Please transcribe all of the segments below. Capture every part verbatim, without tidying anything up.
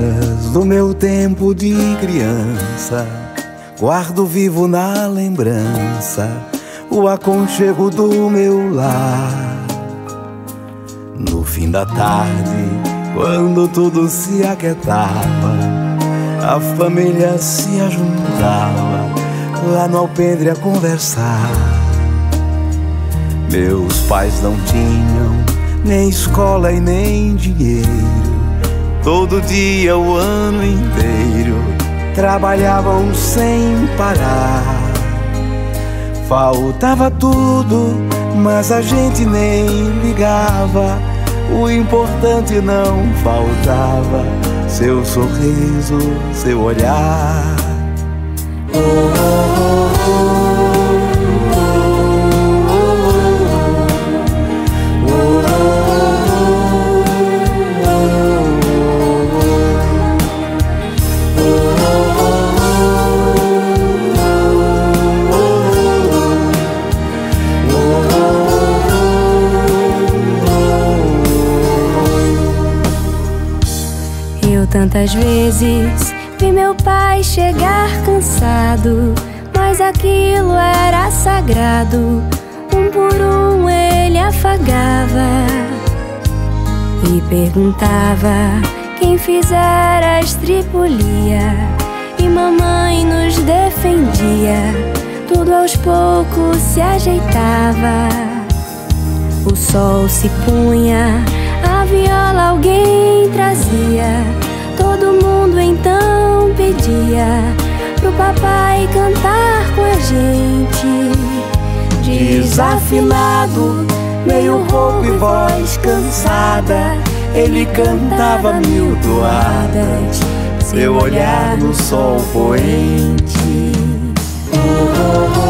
coisas do meu tempo de criança. Guardo vivo na lembrança o aconchego do meu lar. No fim da tarde, quando tudo se aquietava, a família se ajuntava lá no alpendre a conversar. Meus pais não tinham nem escola e nem dinheiro. Todo dia, o ano inteiro, trabalhavam sem parar. Faltava tudo, mas a gente nem ligava. O importante não faltava: seu sorriso, seu olhar. Oh, oh, oh, oh. Tantas vezes vi meu pai chegar cansado, mas aquilo era sagrado. Um por um ele afagava e perguntava quem fizera a estripulia, e mamãe nos defendia. Tudo aos poucos se ajeitava. O sol se punha, a viola alguém trazia. Todo mundo então pedia pro papai cantar com a gente. Desafinado, meio rouco e voz cansada, ele cantava mil toadas, seu olhar no sol poente. Oh, oh, oh.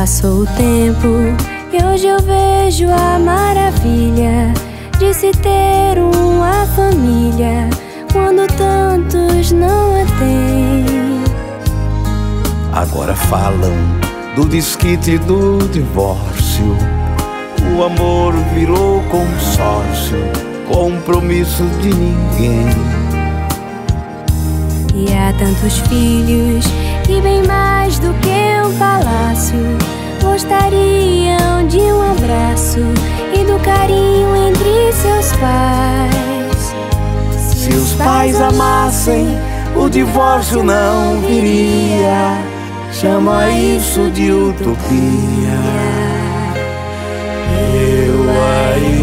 Passou o tempo e hoje eu vejo a maravilha de se ter uma família quando tantos não a têm. Agora falam do desquite e do divórcio. O amor virou consórcio, compromisso de ninguém. E há tantos filhos que bem mais do que um palácio gostariam de um abraço e do carinho entre seus pais. Se os pais amassem, o divórcio não viria. Chama isso de utopia. Eu aí